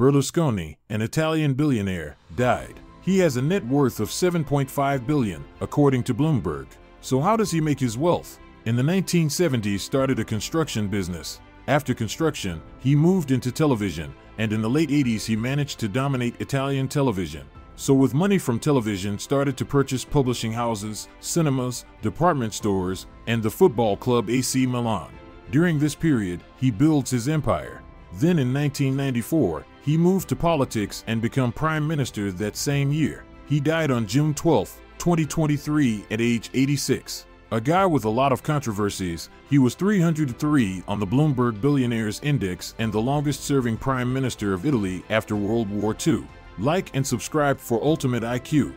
Berlusconi, an Italian billionaire, died. He has a net worth of $7.5 billion, according to Bloomberg. So how does he make his wealth? In the 1970s, he started a construction business. After construction, he moved into television, and in the late 80s he managed to dominate Italian television. So with money from television, started to purchase publishing houses, cinemas, department stores, and the football club AC Milan. During this period, he builds his empire. Then in 1994, he moved to politics and became prime minister that same year. He died on June 12, 2023 at age 86. A guy with a lot of controversies, he was 303 on the Bloomberg Billionaires Index and the longest-serving prime minister of Italy after World War II. Like and subscribe for Ultimate IQ.